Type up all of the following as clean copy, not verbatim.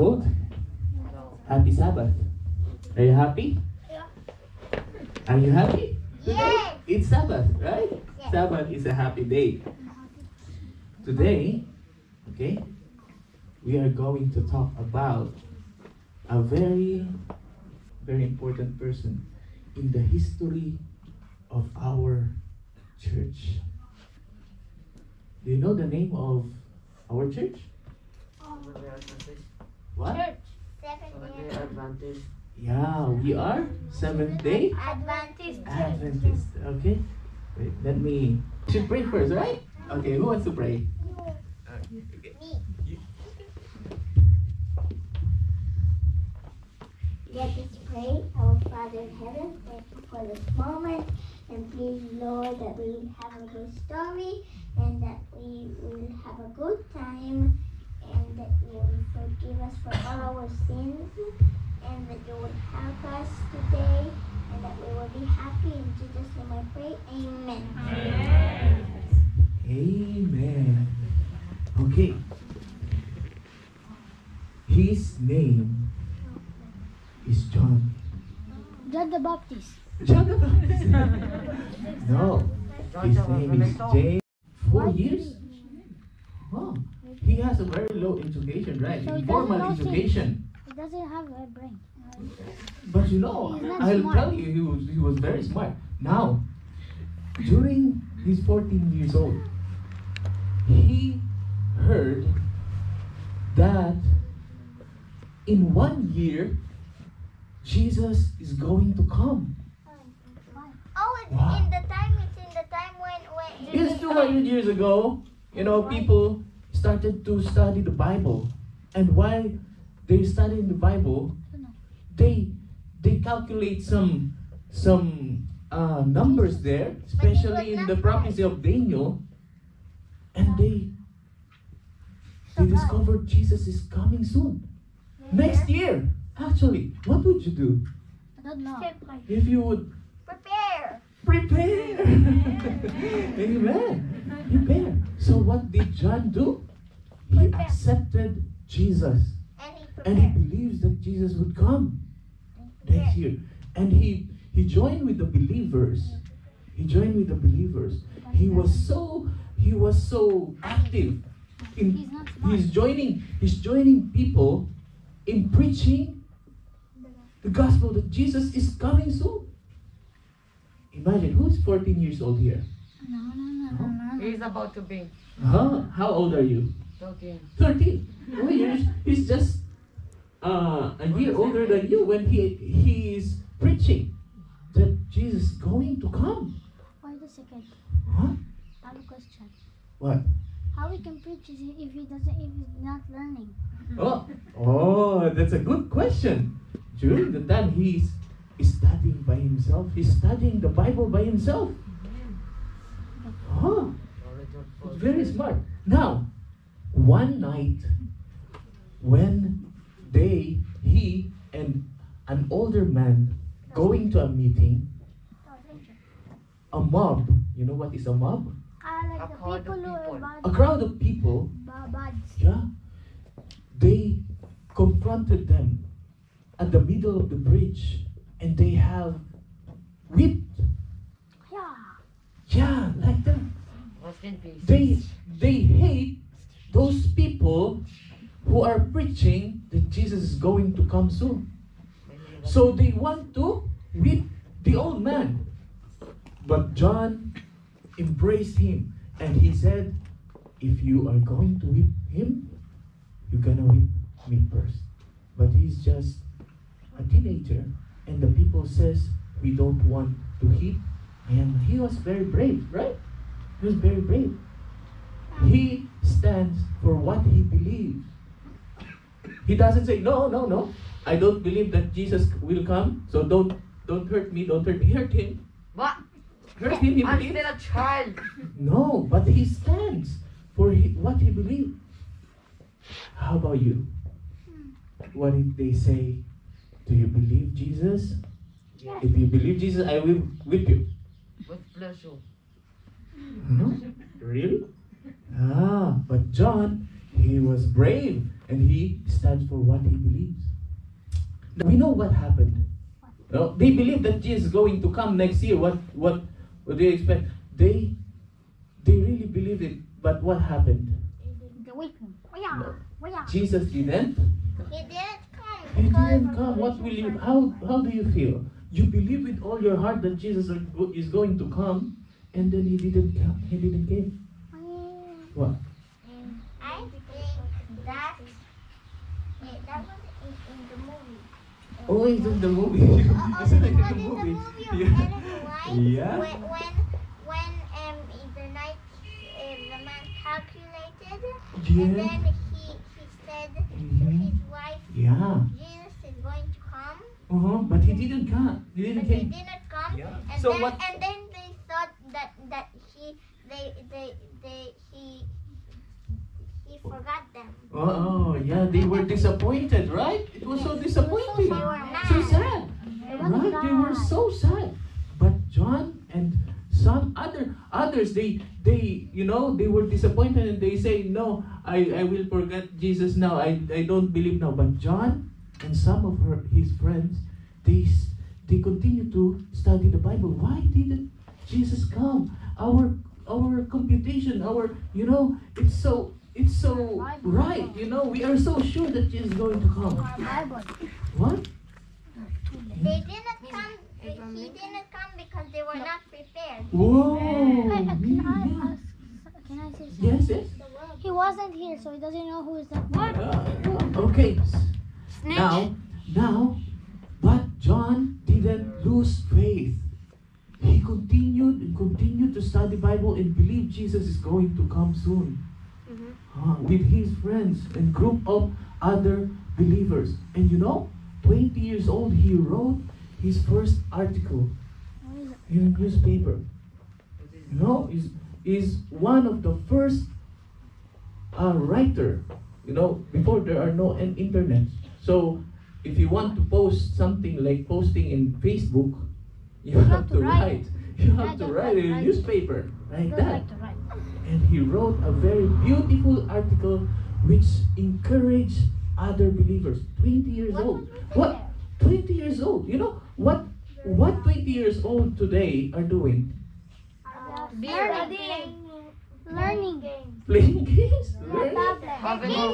cold? Happy Sabbath. Are you happy? Yeah. Are you happy? Yes. Today? It's Sabbath, right? Yes. Sabbath is a happy day. Today, okay, we are going to talk about a very, very important person in the history of our church. Do you know the name of our church? What? Church. Seventh-day Adventist. Yeah, we are Seventh-day Adventist. Adventist. Okay. Wait, let me. You should pray first, right? Okay. Who wants to pray? Okay. Me. Let us pray. Our Father in heaven, thank you for this moment, and please, Lord, that we will have a good story, and that we will have a good time, and that you will forgive us for all our sins, and that you will help us today, and that we will be happy. In Jesus' name I pray, amen. Amen. Amen. Okay. His name is John. John the Baptist. John the Baptist. No. His name is James. 4 years? Oh. He has a very low education, right? So formal education. He doesn't have a brain. But you know, I'll tell you, he was very smart. Now, during his 14 years old, he heard that in 1 year, Jesus is going to come. Oh, it's wow. It's in the time when... It's 200 years ago, you know, people started to study the Bible, and while they studying the Bible, they calculate some numbers there, especially in the prophecy of Daniel, and they discovered Jesus is coming soon, next year. Actually, what would you do? I don't know. If you would prepare. Amen. Prepare. So what did John do? He accepted Jesus. And he believes that Jesus would come next year. And he joined with the believers. He was so active. He's joining people in preaching the gospel that Jesus is coming soon. Imagine, who's 14 years old here? No. He's about to be. How old are you? 13. 13? Oh, he's just a year older than you when he is preaching that Jesus is going to come. Wait a second. Huh? I have a question. What? How we can preach if he's not learning? Oh, that's a good question. During the time he's studying by himself. He's studying the Bible by himself. Oh, very smart. Now, one night, when he and an older man going to a meeting, a mob. You know what is a mob? A crowd of people. Yeah. They confronted them at the middle of the bridge, and they have whipped. Yeah, like that. They hate those people who are preaching that Jesus is going to come soon. So they want to whip the old man. But John embraced him, and he said, if you are going to whip him, you're gonna whip me first. But he's just a teenager, and the people says, we don't want to hit him. He was very brave, right? He was very brave. He stands for what he believes. He doesn't say, no, I don't believe that Jesus will come, so don't hurt me, hurt him. What? Hurt him, he believes. I'm still a child. No, but he stands for what he believes. How about you? What if they say, do you believe Jesus? Yes. If you believe Jesus, I will whip you. With pleasure. Huh? Really? But John, he was brave, and he stands stands for what he believes. Now, we know what happened. No? They believe that Jesus is going to come next year. What do you expect? They really believed it, but what happened? No. Jesus didn't. He didn't come. He didn't come. What will you? How do you feel? You believe with all your heart that Jesus is going to come, and then he didn't come. He didn't came. What? I think that that was in the movie. Oh, it's in the movie. It's in the movie. Yeah. Yeah. When the man calculated, yeah, and then he said to his wife, yeah, Jesus is going to come. But he didn't come. He didn't come. Yeah. And so then what? And then they thought that he forgot them. Oh yeah, they were disappointed, right? It was so disappointing. So sad. Right? They were so sad. But John and some others, they were disappointed, and they say, no, I will forget Jesus now. I don't believe now. But John and some of his friends, they continue to study the Bible. Why didn't Jesus come? Our computation, it's so right. We are so sure that Jesus is going to come. What? They didn't come. He didn't come because they were not prepared. Whoa! Can I say something? Yes. He wasn't here, so he doesn't know who is that. What? Okay. Snitch. Now, but John didn't lose faith. He continued to study Bible and believe Jesus is going to come soon. With his friends and group of other believers. And 20 years old, he wrote his first article in a newspaper. Is one of the first writer. Before there are no internet. So if you want to post something like posting in Facebook, you have to write. You have to write in a newspaper like that. And he wrote a very beautiful article which encouraged other believers. 20 years old. What? 20 years old. What 20 years old today are doing? Learning games. Playing games? Learning?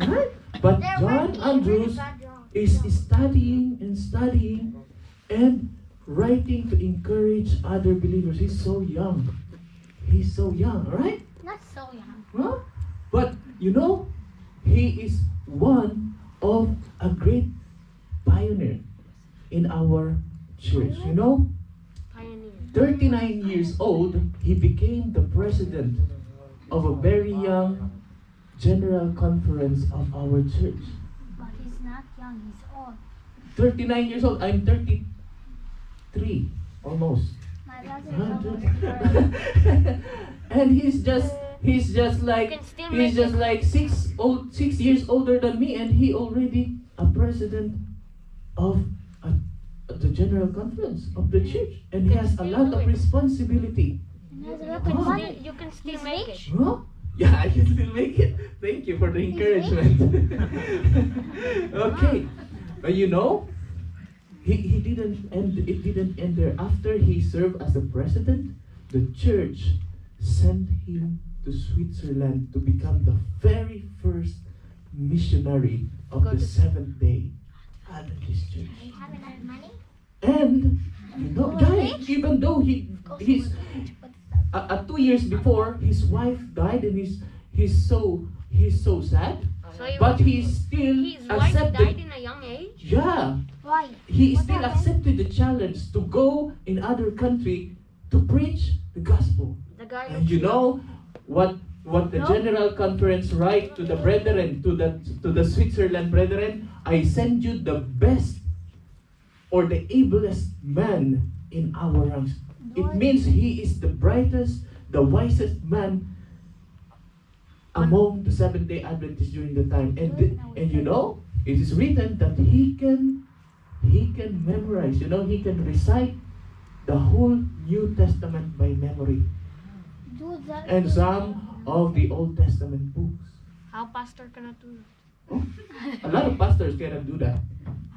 Right? But John Andrews is studying and writing to encourage other believers. He's so young. Right? Not so young. Huh? But, he is one of a great pioneer in our church. 39 years old, he became the president of a very young general conference of our church. But he's not young, he's old. 39 years old. I'm 33, almost. And he's just like 6 years older than me, and he already a president of the general conference of the church, and he has a lot of responsibility. You can still make it. Huh? Yeah, I can still make it. Thank you for the encouragement. Okay, but he didn't end. It didn't end there. After he served as the president, the church sent him to Switzerland to become the very first missionary of the Seventh-day Adventist Church. He haven't had money. And died. Even though he's 2 years before, his wife died, and he's so sad. But his wife died in a young age. Yeah. Why? He still accepted the challenge to go in other country to preach the gospel. And what the general conference write to the brethren, to the Switzerland brethren, I send you the best or the ablest man in our ranks. It means he is the brightest, the wisest man among the Seventh-day Adventists during the time. And it is written that he can memorize, he can recite the whole New Testament by memory. And some of the Old Testament books. How pastor cannot do that? A lot of pastors cannot do that.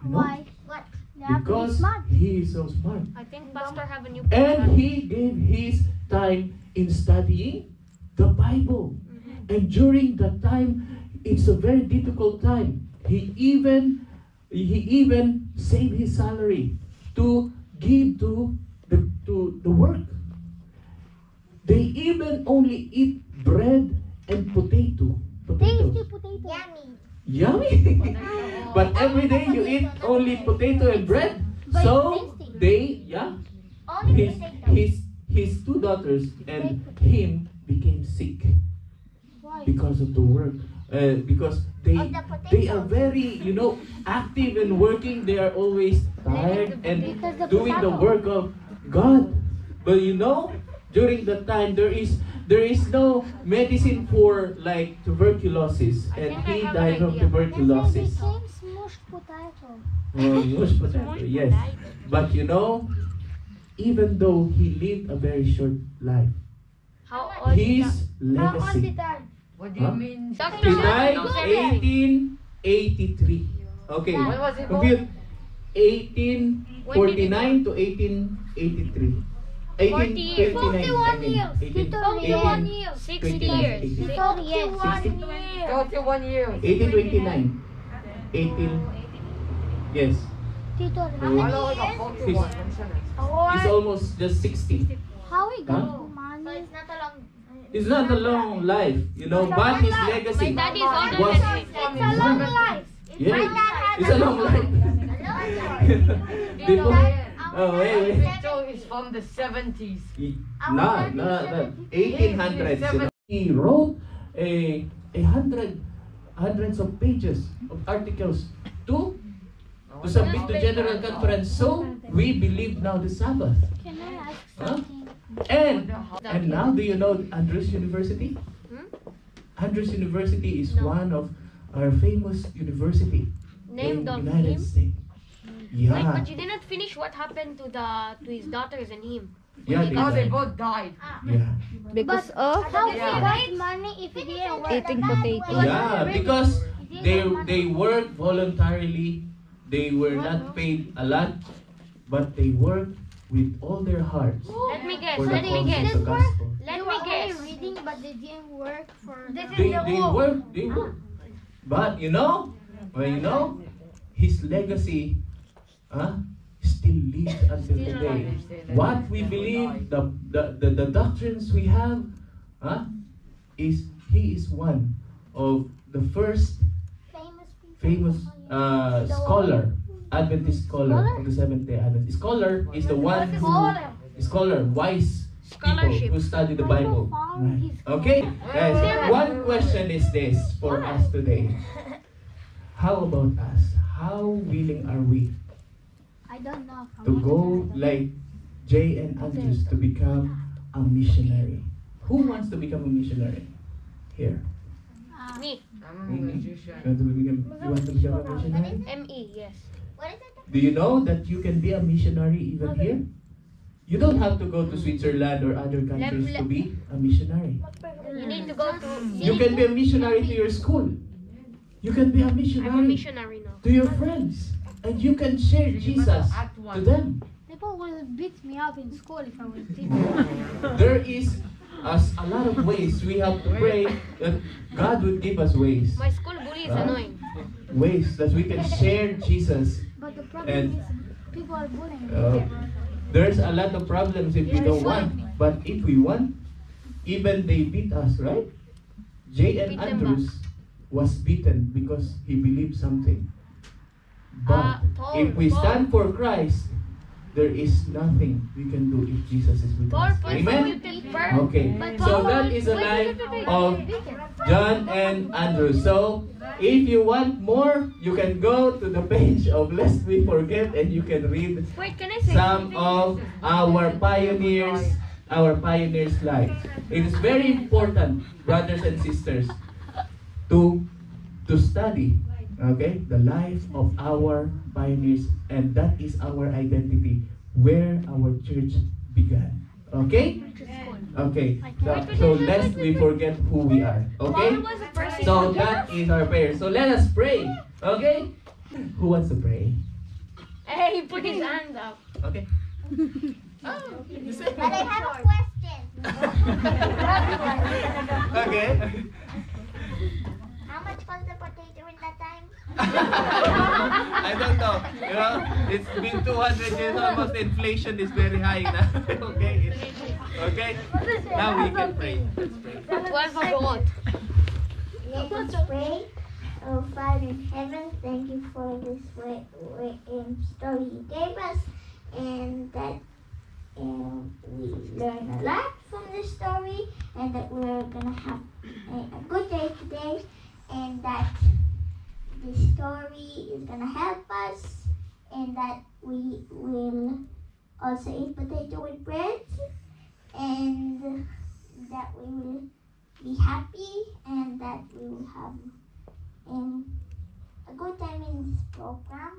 Why? What? Because he is so smart. I think pastor have a new program. And he gave his time in studying the Bible. Mm-hmm. And during that time, it's a very difficult time. He even saved his salary to give to the work. They even only eat bread and potato. Tasty potato. Yummy. But every day you eat only potato and bread. So they, his two daughters and him became sick because of the work. Because they are very, active and working. They are always tired and doing the work of God. But during that time there is no medicine for like tuberculosis, and he died from tuberculosis. Then they became smushed potato. Oh, smushed potato, yes. But even though he lived a very short life, his legacy. What do you mean? He died 1883. Okay, compute 1849 to 1883. 41 years. 60 years. 41 years. 1829. 18. Yes. It's almost just 60. How we go? So it's not a long. It's not a long life, But his legacy was. It's a long life. It's a long life. Oh, wait. So it's from the 70s. No, 1800s. He wrote hundreds of pages of articles to submit to General Conference. So we believe now the Sabbath. Can I ask something? And now do you know Andrews University? Andrews University is one of our famous university in the United States. Yeah. Wait, but you did not finish what happened to his daughters and him. Yeah, they both died. Yeah. Because how he got money if he didn't work? Eating potatoes. Yeah, because they worked voluntarily. They were not paid a lot, but they worked with all their hearts. Let me guess. Let me guess. Reading, but they didn't work for. They worked. But his legacy. Still lives until today. What we believe, the doctrines we have, is he is one of the first famous Adventist scholar of the Seventh-day Adventist. Scholar is the one wise people who study the Bible. Right. Okay, guys. One question is this for us today: how about us? How willing are we? I don't know to go like Jay and Andrews to become a missionary? Who wants to become a missionary? Here. Me. I'm a musician. You want to become a missionary? M.E. Yes. What is it? Do you know that you can be a missionary even here? You don't have to go to Switzerland or other countries to be a missionary. You need to go to... You can be a missionary to your school. You can be a missionary, I'm a missionary now. To your friends. And you can share Jesus to them. People will beat me up in school if I was teaching. There is a lot of ways. We have to pray that God would give us ways. My school bully is annoying. Ways that we can share Jesus. But the problem is people are bullying. There's a lot of problems if we don't want. But if we want, even they beat us, right? J.N. Andrews was beaten because he believed something. But if we stand for Christ, there is nothing we can do if Jesus is with us. Amen? Okay, so that is the life of John and Andrew. So, if you want more, you can go to the page of Lest We Forget and you can read some of our pioneers' lives. It is very important, brothers and sisters, to study. Okay, the life of our pioneers, and that is our identity, where our church began. Okay? Okay, so lest we forget who we are. Okay, so that is our prayer. So let us pray. Okay, who wants to pray? Hey, he put his hand up. Okay. Oh, but I have a question. Okay. How much was the potato in that time? I don't know. You know, it's been 200 years almost. Inflation is very high now. Okay. Okay. Now we can pray. Let's pray. One for God. Let's pray. Oh, Father in heaven, thank you for this story you gave us, and that we learn a lot from this story, and that we're going to have a good day today, and that this story is going to help us, and that we will also eat potato with bread, and that we will be happy, and that we will have a good time in this program.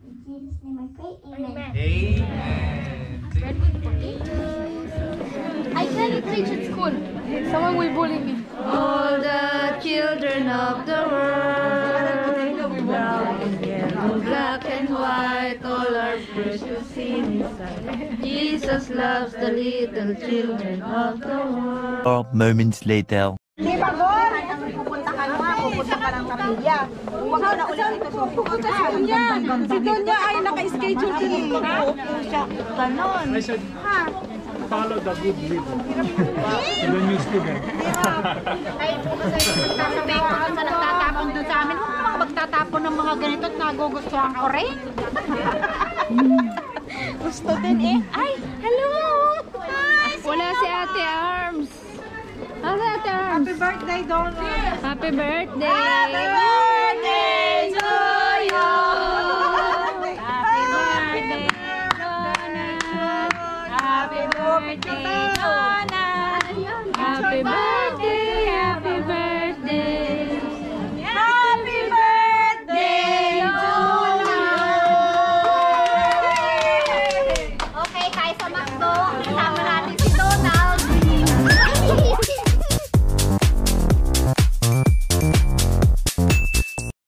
In Jesus' name I pray. Amen. Amen. I can't preach at school. Someone will bully me. All the children of the world, brown and yellow, black and white, all are precious in His sight. Jesus loves the little children of the world. Or moments later. Iya, wala na ulit ito so pupunta sa yan. Si Donya ay naka-schedule din. Okay siya. Ganon. Ha. Follow the good lead. When you student. Ay, sasabihin ko sa nagtatapon doon sa amin, kung mga magtatapon ng mga ganito at nagugustuhan ko rin. Gusto din eh. Ay, hello! Hi! Wala si Ate Arms. Happy birthday, Donald. Yes. Happy birthday. Happy birthday to you. Happy birthday, Donald. Happy birthday, Donald. Happy birthday.